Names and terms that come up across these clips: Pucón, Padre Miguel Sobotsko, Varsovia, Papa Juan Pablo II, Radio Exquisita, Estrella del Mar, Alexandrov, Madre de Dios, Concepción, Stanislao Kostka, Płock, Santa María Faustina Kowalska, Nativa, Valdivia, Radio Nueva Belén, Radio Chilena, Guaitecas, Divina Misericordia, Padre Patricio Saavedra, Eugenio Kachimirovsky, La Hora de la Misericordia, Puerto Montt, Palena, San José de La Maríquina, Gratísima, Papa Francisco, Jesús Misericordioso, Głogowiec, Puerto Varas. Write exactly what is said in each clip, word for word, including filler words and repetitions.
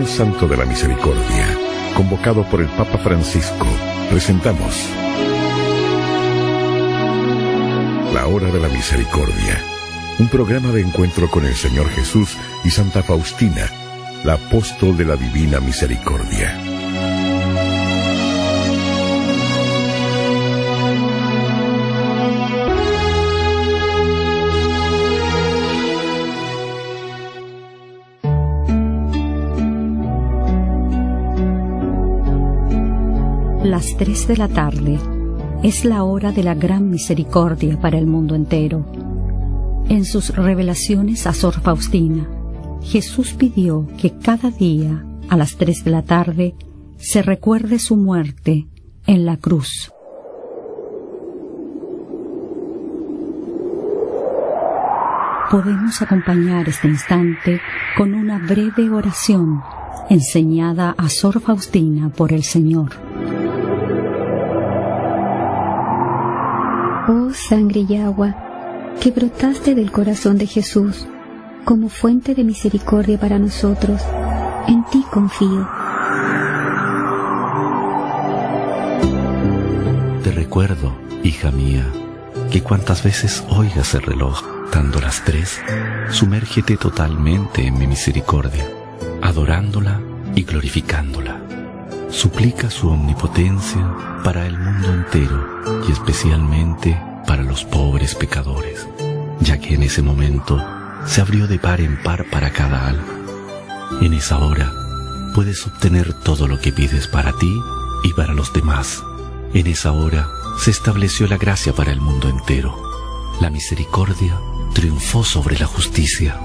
Año Santo de la Misericordia, convocado por el Papa Francisco, presentamos La Hora de la Misericordia, un programa de encuentro con el Señor Jesús y Santa Faustina, la apóstol de la Divina Misericordia. Las tres de la tarde es la hora de la gran misericordia para el mundo entero. En sus revelaciones a Sor Faustina, Jesús pidió que cada día, a las tres de la tarde, se recuerde su muerte en la cruz. Podemos acompañar este instante con una breve oración enseñada a Sor Faustina por el Señor. Oh sangre y agua, que brotaste del corazón de Jesús, como fuente de misericordia para nosotros, en ti confío. Te recuerdo, hija mía, que cuantas veces oigas el reloj dando las tres, sumérgete totalmente en mi misericordia, adorándola y glorificándola. Suplica su omnipotencia para el mundo entero y especialmente para los pobres pecadores, ya que en ese momento se abrió de par en par para cada alma. En esa hora puedes obtener todo lo que pides para ti y para los demás. En esa hora se estableció la gracia para el mundo entero. La misericordia triunfó sobre la justicia.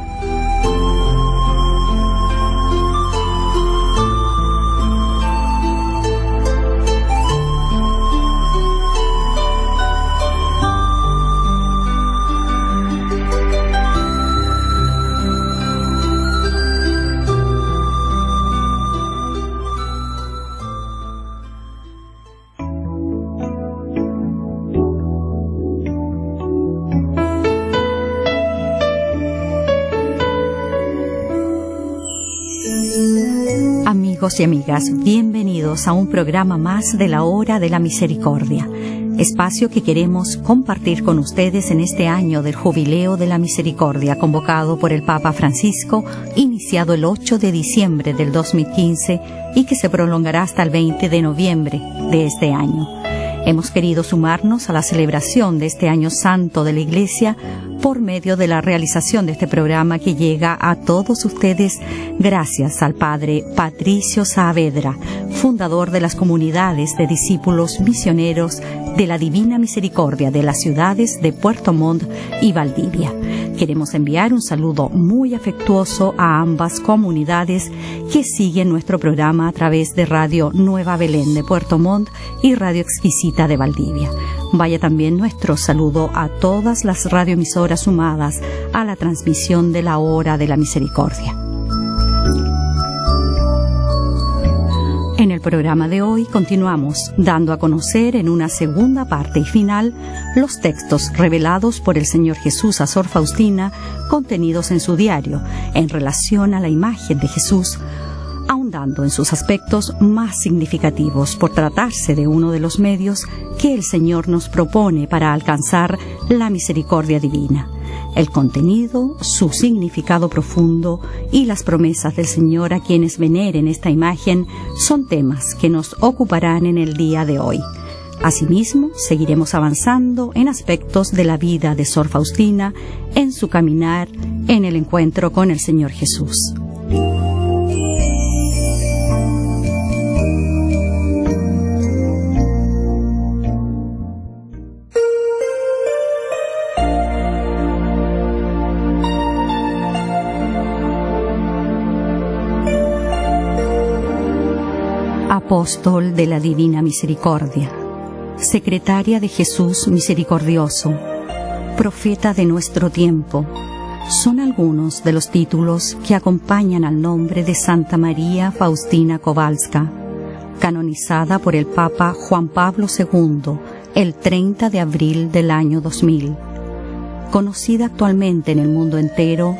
Amigos y amigas, bienvenidos a un programa más de la Hora de la Misericordia, espacio que queremos compartir con ustedes en este año del Jubileo de la Misericordia, convocado por el Papa Francisco, iniciado el ocho de diciembre del dos mil quince y que se prolongará hasta el veinte de noviembre de este año. Hemos querido sumarnos a la celebración de este Año Santo de la Iglesia por medio de la realización de este programa que llega a todos ustedes gracias al Padre Patricio Saavedra, fundador de las comunidades de discípulos misioneros de la Divina Misericordia de las ciudades de Puerto Montt y Valdivia. Queremos enviar un saludo muy afectuoso a ambas comunidades que siguen nuestro programa a través de Radio Nueva Belén de Puerto Montt y Radio Exquisita de Valdivia. Vaya también nuestro saludo a todas las radioemisoras sumadas a la transmisión de la Hora de la Misericordia. En el programa de hoy continuamos dando a conocer en una segunda parte y final los textos revelados por el Señor Jesús a Sor Faustina contenidos en su diario en relación a la imagen de Jesús, ahondando en sus aspectos más significativos por tratarse de uno de los medios que el Señor nos propone para alcanzar la misericordia divina. El contenido, su significado profundo y las promesas del Señor a quienes veneren esta imagen son temas que nos ocuparán en el día de hoy. Asimismo, seguiremos avanzando en aspectos de la vida de Sor Faustina en su caminar en el encuentro con el Señor Jesús. Apóstol de la Divina Misericordia, secretaria de Jesús Misericordioso, profeta de nuestro tiempo, son algunos de los títulos que acompañan al nombre de Santa María Faustina Kowalska, canonizada por el Papa Juan Pablo segundo el treinta de abril del año dos mil. Conocida actualmente en el mundo entero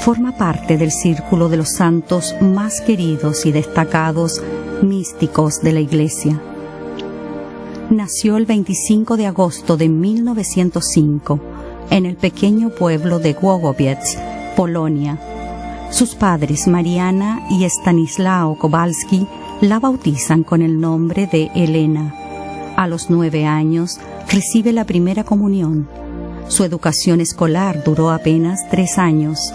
forma parte del círculo de los santos más queridos y destacados místicos de la Iglesia. Nació el veinticinco de agosto de mil novecientos cinco en el pequeño pueblo de Głogowiec, Polonia. Sus padres, Mariana y Stanislao Kowalski, la bautizan con el nombre de Elena. A los nueve años recibe la primera comunión. Su educación escolar duró apenas tres años.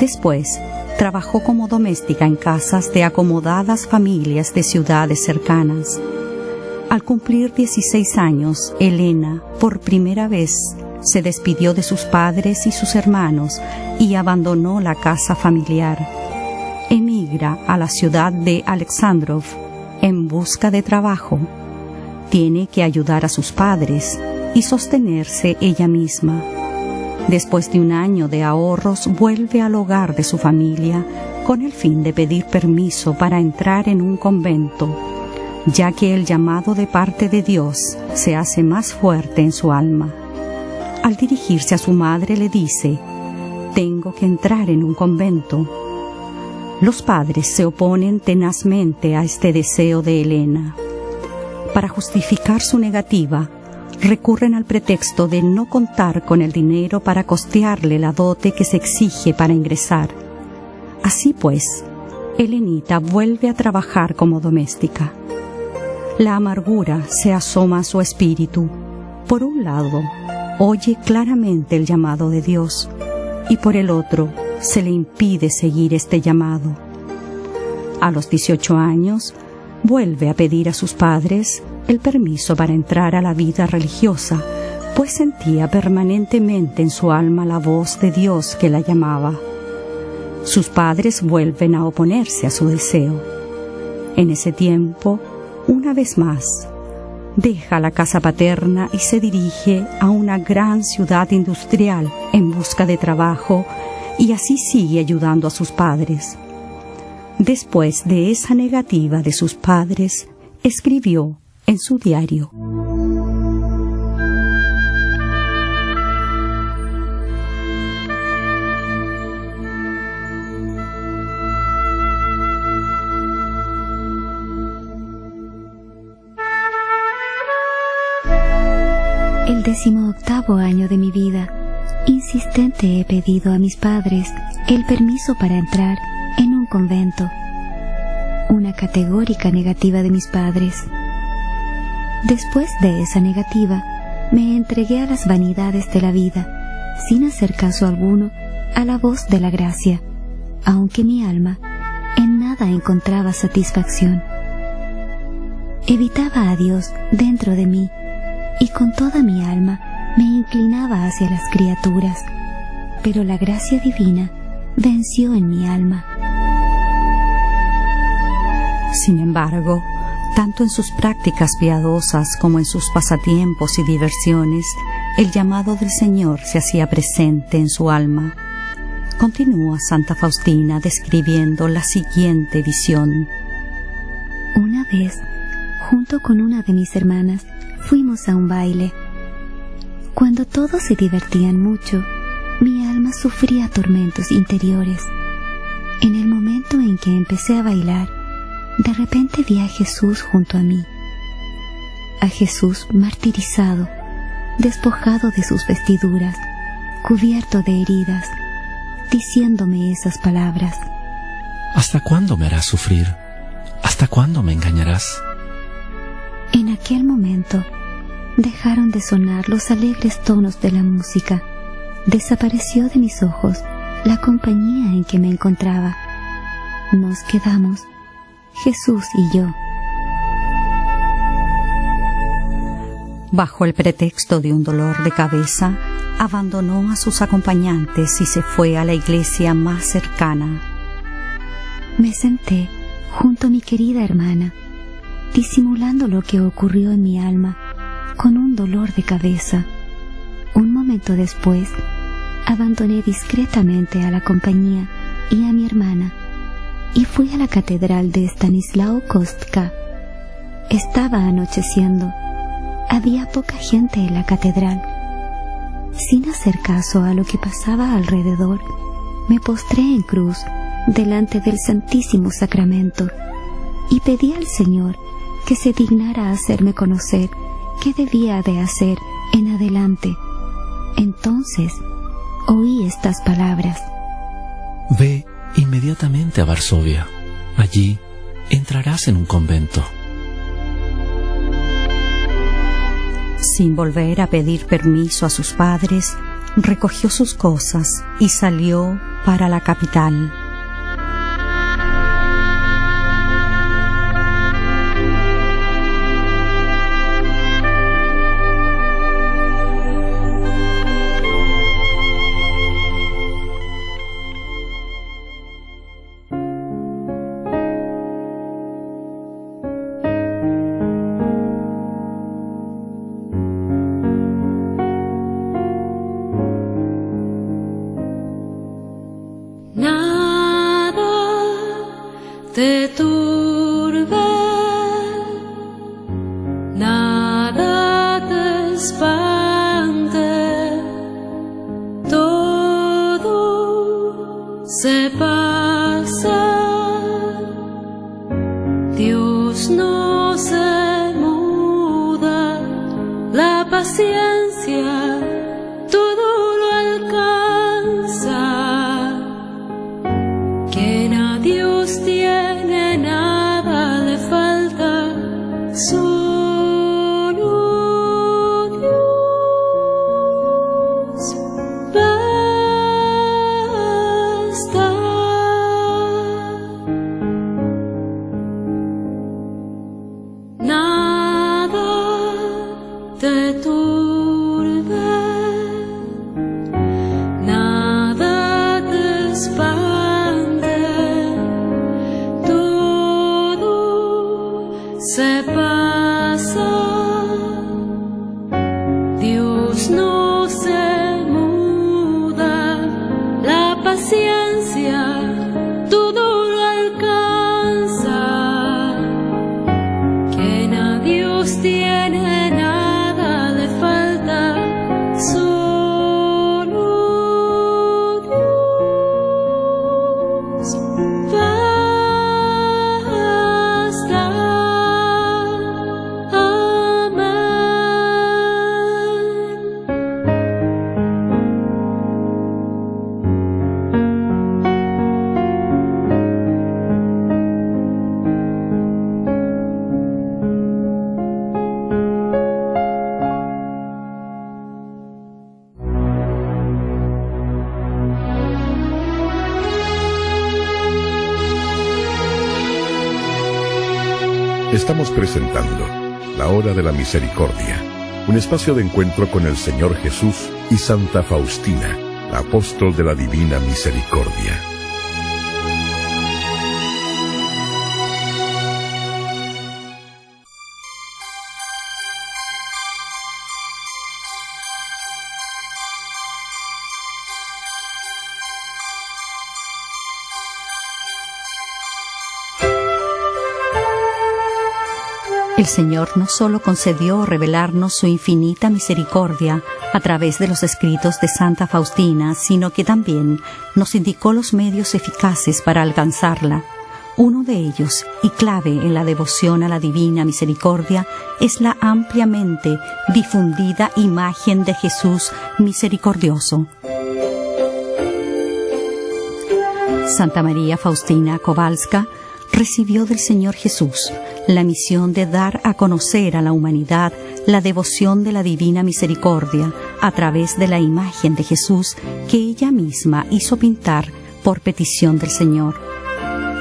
Después, trabajó como doméstica en casas de acomodadas familias de ciudades cercanas. Al cumplir dieciséis años, Elena, por primera vez, se despidió de sus padres y sus hermanos y abandonó la casa familiar. Emigra a la ciudad de Alexandrov en busca de trabajo. Tiene que ayudar a sus padres y sostenerse ella misma. Después de un año de ahorros, vuelve al hogar de su familia con el fin de pedir permiso para entrar en un convento, ya que el llamado de parte de Dios se hace más fuerte en su alma. Al dirigirse a su madre le dice: «Tengo que entrar en un convento». Los padres se oponen tenazmente a este deseo de Elena. Para justificar su negativa, recurren al pretexto de no contar con el dinero para costearle la dote que se exige para ingresar. Así pues, Elenita vuelve a trabajar como doméstica. La amargura se asoma a su espíritu. Por un lado, oye claramente el llamado de Dios, y por el otro, se le impide seguir este llamado. A los dieciocho años, vuelve a pedir a sus padres el permiso para entrar a la vida religiosa, pues sentía permanentemente en su alma la voz de Dios que la llamaba. Sus padres vuelven a oponerse a su deseo. En ese tiempo, una vez más, deja la casa paterna y se dirige a una gran ciudad industrial en busca de trabajo, y así sigue ayudando a sus padres. Después de esa negativa de sus padres, escribió en su diario: El décimo octavo año de mi vida, insistente he pedido a mis padres el permiso para entrar en un convento. Una categórica negativa de mis padres. Después de esa negativa, me entregué a las vanidades de la vida, sin hacer caso alguno a la voz de la gracia, aunque mi alma en nada encontraba satisfacción. Evitaba a Dios dentro de mí, y con toda mi alma me inclinaba hacia las criaturas, pero la gracia divina venció en mi alma. Sin embargo, tanto en sus prácticas piadosas como en sus pasatiempos y diversiones, el llamado del Señor se hacía presente en su alma. Continúa Santa Faustina describiendo la siguiente visión. Una vez, junto con una de mis hermanas, fuimos a un baile. Cuando todos se divertían mucho, mi alma sufría tormentos interiores. En el momento en que empecé a bailar, de repente vi a Jesús junto a mí, a Jesús martirizado, despojado de sus vestiduras, cubierto de heridas, diciéndome esas palabras: ¿Hasta cuándo me harás sufrir? ¿Hasta cuándo me engañarás? En aquel momento dejaron de sonar los alegres tonos de la música, desapareció de mis ojos la compañía en que me encontraba. Nos quedamos Jesús y yo. Bajo el pretexto de un dolor de cabeza, abandonó a sus acompañantes y se fue a la iglesia más cercana. Me senté junto a mi querida hermana, disimulando lo que ocurrió en mi alma con un dolor de cabeza. Un momento después, abandoné discretamente a la compañía y a mi hermana, y fui a la catedral de Stanislao Kostka. Estaba anocheciendo. Había poca gente en la catedral. Sin hacer caso a lo que pasaba alrededor, me postré en cruz delante del Santísimo Sacramento y pedí al Señor que se dignara hacerme conocer qué debía de hacer en adelante. Entonces oí estas palabras: Ve inmediatamente a Varsovia. Allí entrarás en un convento. Sin volver a pedir permiso a sus padres, recogió sus cosas y salió para la capital. Estamos presentando La Hora de la Misericordia, un espacio de encuentro con el Señor Jesús y Santa Faustina, la apóstol de la Divina Misericordia. El Señor no solo concedió revelarnos su infinita misericordia a través de los escritos de Santa Faustina, sino que también nos indicó los medios eficaces para alcanzarla. Uno de ellos, y clave en la devoción a la Divina Misericordia, es la ampliamente difundida imagen de Jesús misericordioso. Santa María Faustina Kowalska recibió del Señor Jesús la misión de dar a conocer a la humanidad la devoción de la Divina Misericordia a través de la imagen de Jesús que ella misma hizo pintar por petición del Señor.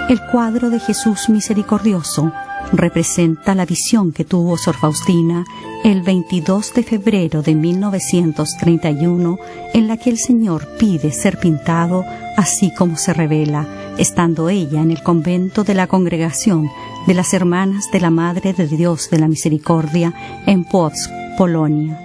El cuadro de Jesús misericordioso representa la visión que tuvo Sor Faustina el veintidós de febrero de mil novecientos treinta y uno, en la que el Señor pide ser pintado así como se revela, estando ella en el convento de la Congregación de las Hermanas de la Madre de Dios de la Misericordia en Płock, Polonia.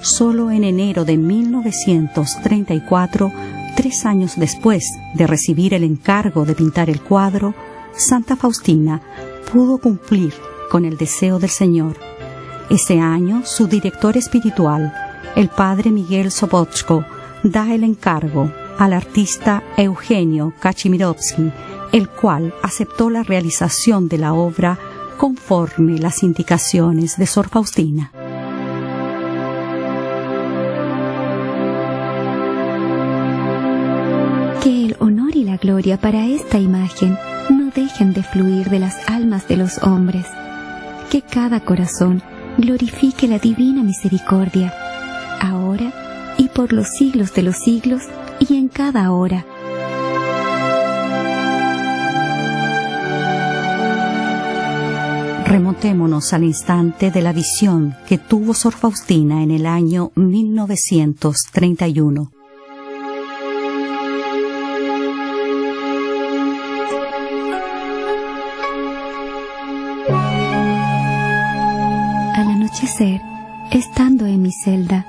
Solo en enero de mil novecientos treinta y cuatro, tres años después de recibir el encargo de pintar el cuadro, Santa Faustina pudo cumplir con el deseo del Señor. Ese año, su director espiritual, el Padre Miguel Sobotsko, da el encargo al artista Eugenio Kachimirovsky, el cual aceptó la realización de la obra conforme las indicaciones de Sor Faustina. Que el honor y la gloria para esta imagen no dejen de fluir de las almas de los hombres. Que cada corazón glorifique la divina misericordia, ahora y por los siglos de los siglos y en cada hora. Remontémonos al instante de la visión que tuvo Sor Faustina en el año mil novecientos treinta y uno. Al anochecer, estando en mi celda,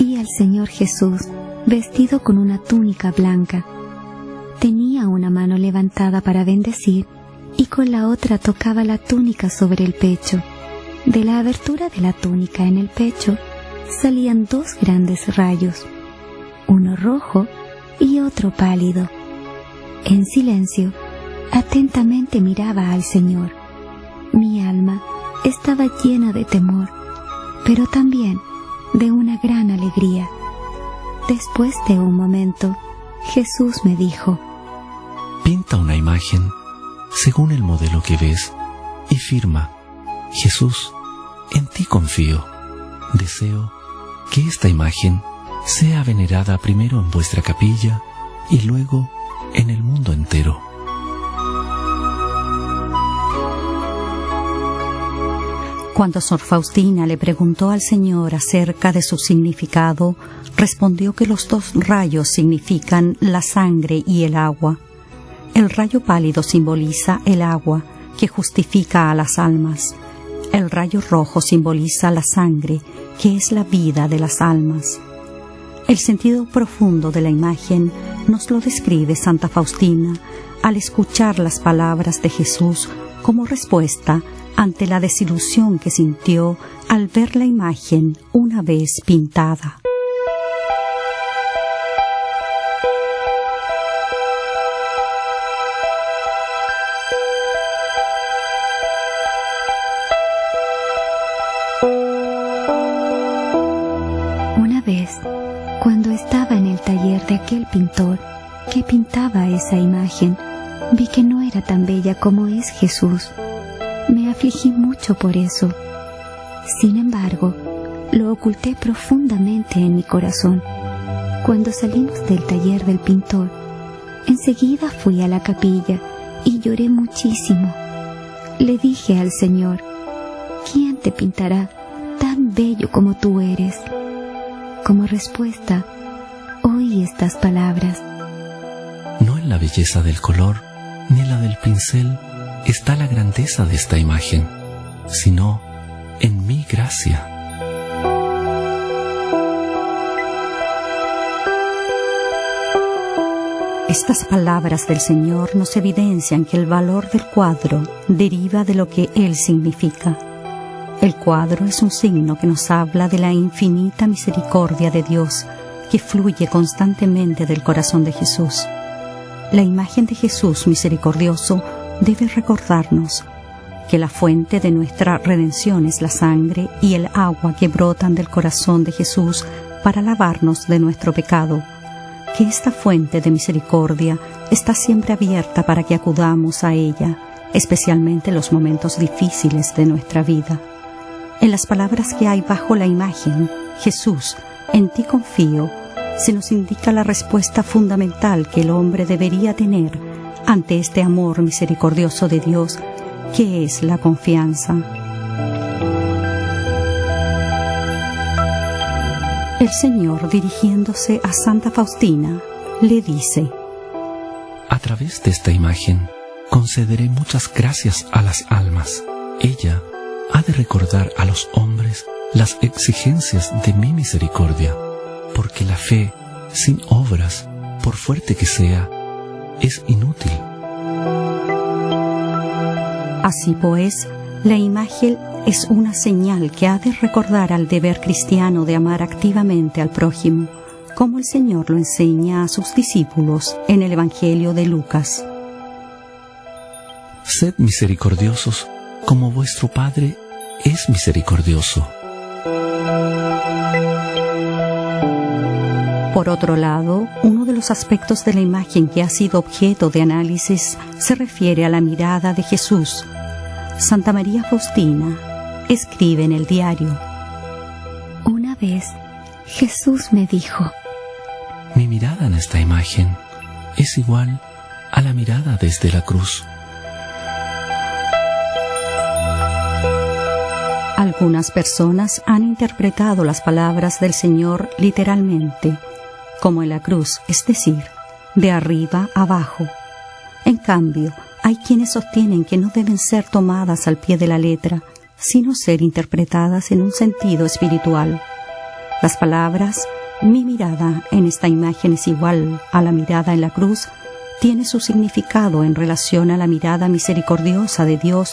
vi al Señor Jesús vestido con una túnica blanca. Tenía una mano levantada para bendecir y con la otra tocaba la túnica sobre el pecho. De la abertura de la túnica en el pecho salían dos grandes rayos, uno rojo y otro pálido. En silencio, atentamente miraba al Señor. Mi alma estaba llena de temor, pero también de una gran alegría. Después de un momento, Jesús me dijo: pinta una imagen según el modelo que ves, y firma: Jesús, en ti confío. Deseo que esta imagen sea venerada primero en vuestra capilla y luego en el mundo entero. Cuando Sor Faustina le preguntó al Señor acerca de su significado, respondió que los dos rayos significan la sangre y el agua. El rayo pálido simboliza el agua, que justifica a las almas. El rayo rojo simboliza la sangre, que es la vida de las almas. El sentido profundo de la imagen nos lo describe Santa Faustina al escuchar las palabras de Jesús como respuesta ante la desilusión que sintió al ver la imagen una vez pintada. Aquel pintor que pintaba esa imagen, vi que no era tan bella como es Jesús. Me afligí mucho por eso. Sin embargo, lo oculté profundamente en mi corazón. Cuando salimos del taller del pintor, enseguida fui a la capilla y lloré muchísimo. Le dije al Señor: ¿quién te pintará tan bello como tú eres? Como respuesta, oí estas palabras: no en la belleza del color, ni en la del pincel, está la grandeza de esta imagen, sino en mi gracia. Estas palabras del Señor nos evidencian que el valor del cuadro deriva de lo que Él significa. El cuadro es un signo que nos habla de la infinita misericordia de Dios, que fluye constantemente del corazón de Jesús. La imagen de Jesús misericordioso debe recordarnos que la fuente de nuestra redención es la sangre y el agua que brotan del corazón de Jesús para lavarnos de nuestro pecado, que esta fuente de misericordia está siempre abierta para que acudamos a ella, especialmente en los momentos difíciles de nuestra vida. En las palabras que hay bajo la imagen, Jesús, en ti confío, se nos indica la respuesta fundamental que el hombre debería tener ante este amor misericordioso de Dios, que es la confianza. El Señor, dirigiéndose a Santa Faustina, le dice: a través de esta imagen concederé muchas gracias a las almas. Ella ha de recordar a los hombres las exigencias de mi misericordia, porque la fe sin obras, por fuerte que sea, es inútil. Así pues, la imagen es una señal que ha de recordar al deber cristiano de amar activamente al prójimo, como el Señor lo enseña a sus discípulos en el Evangelio de Lucas. Sed misericordiosos, como vuestro Padre es misericordioso. Por otro lado, uno de los aspectos de la imagen que ha sido objeto de análisis se refiere a la mirada de Jesús. Santa María Faustina escribe en el diario: Una vez Jesús me dijo, mi mirada en esta imagen es igual a la mirada desde la cruz. Algunas personas han interpretado las palabras del Señor literalmente, como en la cruz, es decir, de arriba abajo. En cambio, hay quienes sostienen que no deben ser tomadas al pie de la letra, sino ser interpretadas en un sentido espiritual. Las palabras, mi mirada en esta imagen es igual a la mirada en la cruz, tiene su significado en relación a la mirada misericordiosa de Dios,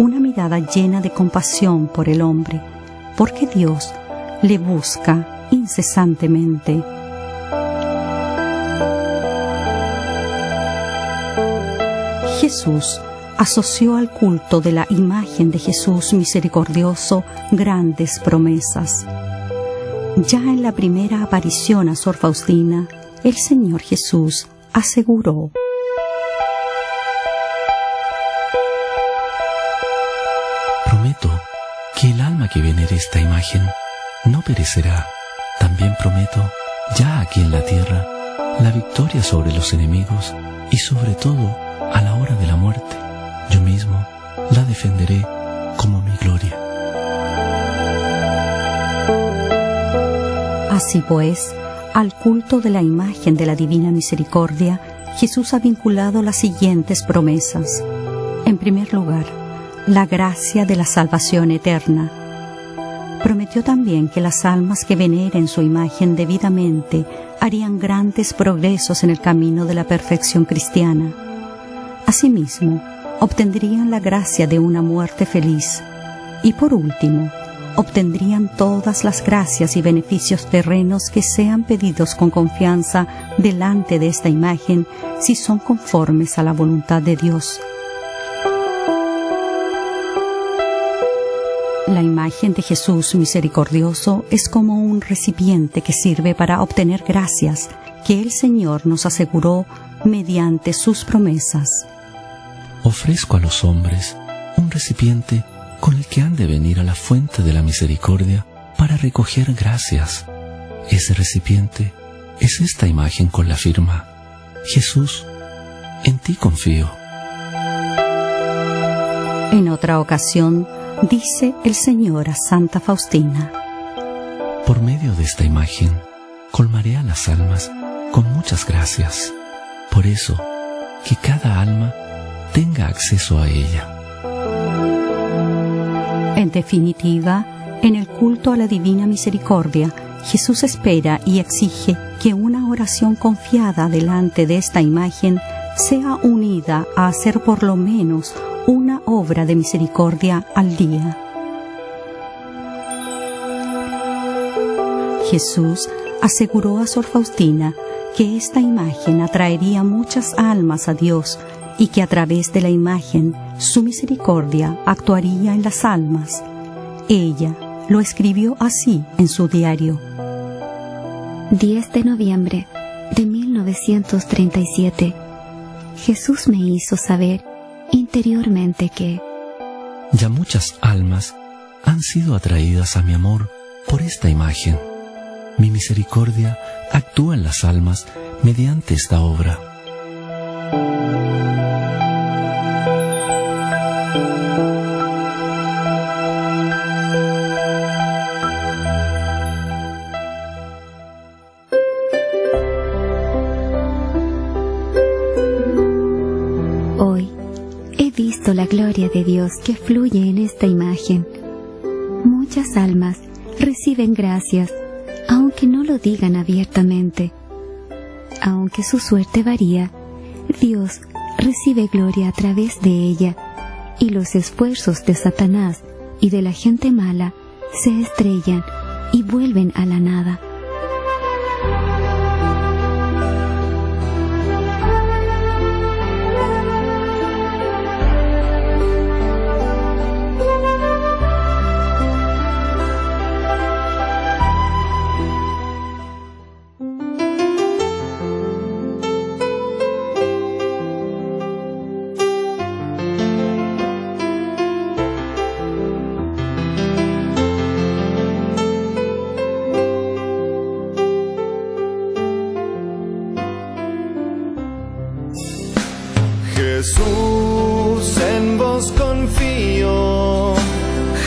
una mirada llena de compasión por el hombre, porque Dios le busca incesantemente. Jesús asoció al culto de la imagen de Jesús misericordioso grandes promesas. Ya en la primera aparición a Sor Faustina, el Señor Jesús aseguró: Prometo que el alma que venere esta imagen no perecerá. También prometo, ya aquí en la tierra, la victoria sobre los enemigos y sobre todo a la hora de la muerte, yo mismo la defenderé como mi gloria. Así pues, al culto de la imagen de la Divina Misericordia, Jesús ha vinculado las siguientes promesas. En primer lugar, la gracia de la salvación eterna. Prometió también que las almas que veneren su imagen debidamente harían grandes progresos en el camino de la perfección cristiana. Asimismo, obtendrían la gracia de una muerte feliz. Y por último, obtendrían todas las gracias y beneficios terrenos que sean pedidos con confianza delante de esta imagen, si son conformes a la voluntad de Dios. La imagen de Jesús misericordioso es como un recipiente que sirve para obtener gracias que el Señor nos aseguró mediante sus promesas. Ofrezco a los hombres un recipiente con el que han de venir a la fuente de la misericordia para recoger gracias. Ese recipiente es esta imagen con la firma: Jesús, en ti confío. En otra ocasión, dice el Señor a Santa Faustina: Por medio de esta imagen, colmaré a las almas con muchas gracias. Por eso, que cada alma tenga acceso a ella. En definitiva, en el culto a la Divina Misericordia, Jesús espera y exige que una oración confiada delante de esta imagen sea unida a hacer por lo menos una obra de misericordia al día. Jesús aseguró a Sor Faustina que esta imagen atraería muchas almas a Dios y que a través de la imagen su misericordia actuaría en las almas. Ella lo escribió así en su diario: diez de noviembre de mil novecientos treinta y siete. Jesús me hizo saber interiormente que ya muchas almas han sido atraídas a mi amor por esta imagen. Mi misericordia actúa en las almas mediante esta obra. Hoy he visto la gloria de Dios que fluye en esta imagen. Muchas almas reciben gracias, aunque no lo digan abiertamente. Aunque su suerte varía, Dios recibe gloria a través de ella, y los esfuerzos de Satanás y de la gente mala se estrellan y vuelven a la nada.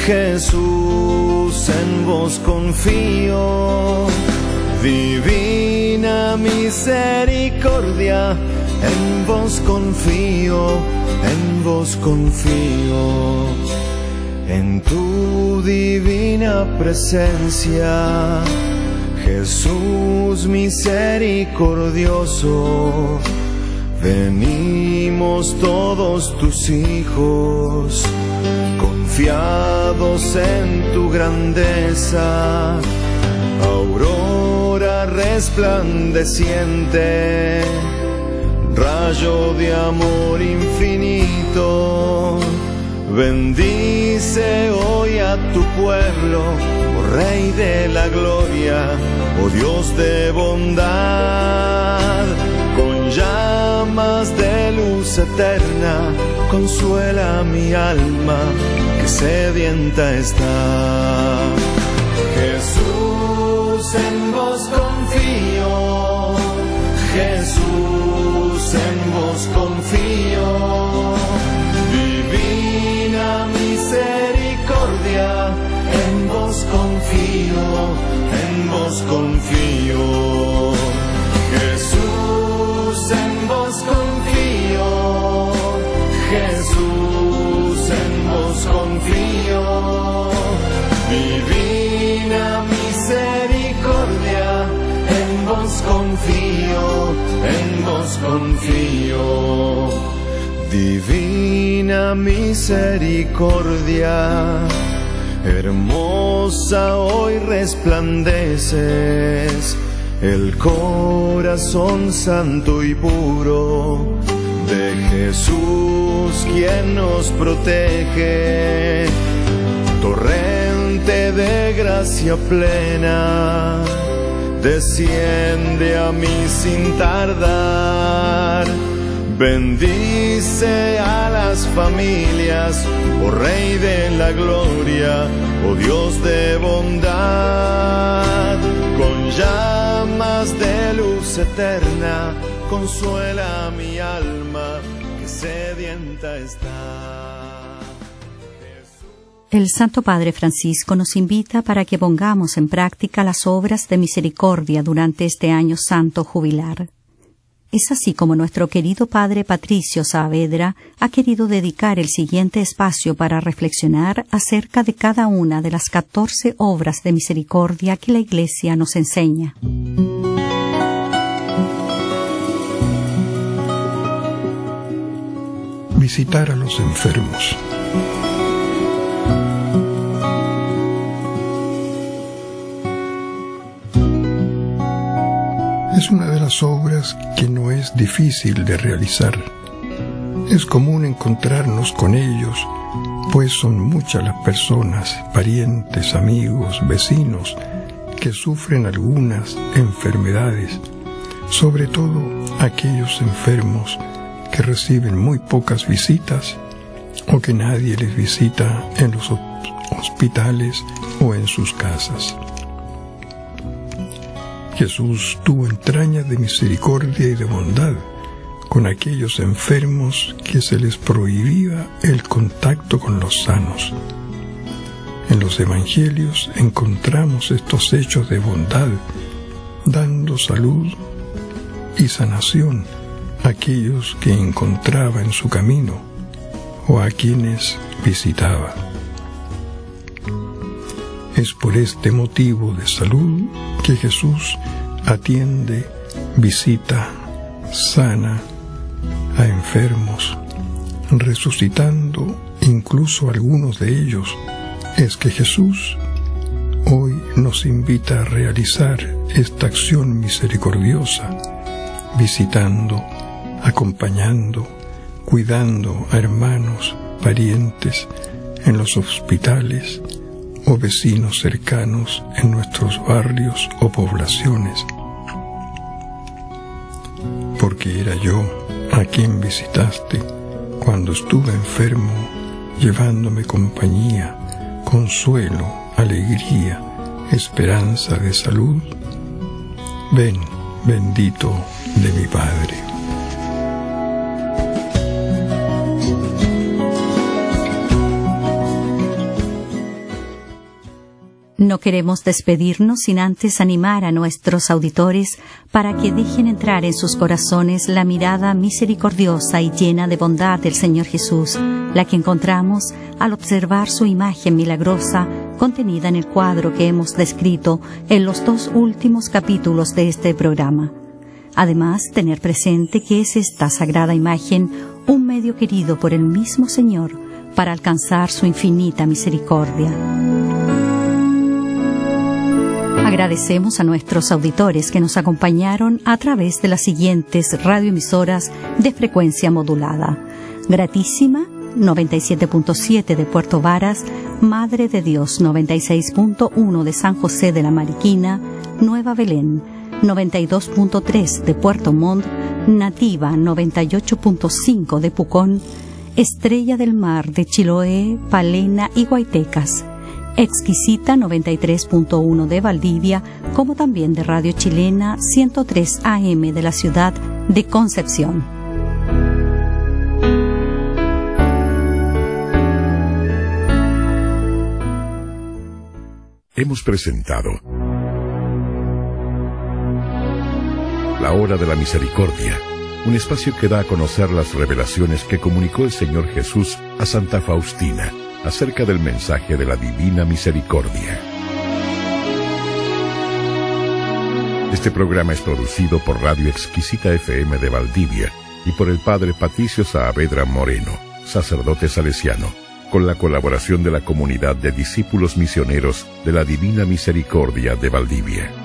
Jesús, en vos confío, divina misericordia, en vos confío, en vos confío, en tu divina presencia, Jesús misericordioso, venimos todos tus hijos, confiados en tu grandeza, aurora resplandeciente, rayo de amor infinito, bendice hoy a tu pueblo, oh Rey de la gloria, oh Dios de bondad, con llamas de luz eterna, consuela mi alma que sedienta está. Jesús, en vos confío, Jesús, en vos confío, divina misericordia, en vos confío, en vos confío, Jesús, en vos confío, Jesús, en vos confío, divina misericordia, en vos confío, en vos confío, divina misericordia, hermosa hoy resplandeces, el corazón santo y puro de Jesús, quien nos protege, torrente de gracia plena, desciende a mí sin tardar, bendice a las familias, oh Rey de la gloria, oh Dios de bondad, con llamas de luz eterna, consuela mi alma que sedienta está. Jesús. El Santo Padre Francisco nos invita para que pongamos en práctica las obras de misericordia durante este año santo jubilar. Es así como nuestro querido Padre Patricio Saavedra ha querido dedicar el siguiente espacio para reflexionar acerca de cada una de las catorce obras de misericordia que la Iglesia nos enseña. Visitar a los enfermos. Es una de las obras que no es difícil de realizar. Es común encontrarnos con ellos, pues son muchas las personas, parientes, amigos, vecinos, que sufren algunas enfermedades, sobre todo aquellos enfermos que reciben muy pocas visitas o que nadie les visita en los hospitales o en sus casas. Jesús tuvo entrañas de misericordia y de bondad con aquellos enfermos que se les prohibía el contacto con los sanos. En los evangelios encontramos estos hechos de bondad, dando salud y sanación aquellos que encontraba en su camino o a quienes visitaba. Es por este motivo de salud que Jesús atiende, visita, sana a enfermos, resucitando incluso algunos de ellos. Es que Jesús hoy nos invita a realizar esta acción misericordiosa, visitando, acompañando, cuidando a hermanos, parientes, en los hospitales o vecinos cercanos en nuestros barrios o poblaciones. Porque era yo a quien visitaste cuando estuve enfermo, llevándome compañía, consuelo, alegría, esperanza de salud. Ven, bendito de mi Padre. No queremos despedirnos sin antes animar a nuestros auditores para que dejen entrar en sus corazones la mirada misericordiosa y llena de bondad del Señor Jesús, la que encontramos al observar su imagen milagrosa contenida en el cuadro que hemos descrito en los dos últimos capítulos de este programa. Además, tener presente que es esta sagrada imagen un medio querido por el mismo Señor para alcanzar su infinita misericordia. Agradecemos a nuestros auditores que nos acompañaron a través de las siguientes radioemisoras de frecuencia modulada: Gratísima, noventa y siete punto siete de Puerto Varas; Madre de Dios, noventa y seis punto uno de San José de La Maríquina; Nueva Belén, noventa y dos punto tres de Puerto Montt; Nativa, noventa y ocho punto cinco de Pucón; Estrella del Mar de Chiloé, Palena y Guaitecas; Exquisita, noventa y tres punto uno de Valdivia, como también de Radio Chilena, ciento tres A M de la ciudad de Concepción. Hemos presentado La Hora de la Misericordia, un espacio que da a conocer las revelaciones que comunicó el Señor Jesús a Santa Faustina acerca del mensaje de la Divina Misericordia. Este programa es producido por Radio Exquisita F M de Valdivia y por el Padre Patricio Saavedra Moreno, sacerdote salesiano, con la colaboración de la Comunidad de Discípulos Misioneros de la Divina Misericordia de Valdivia.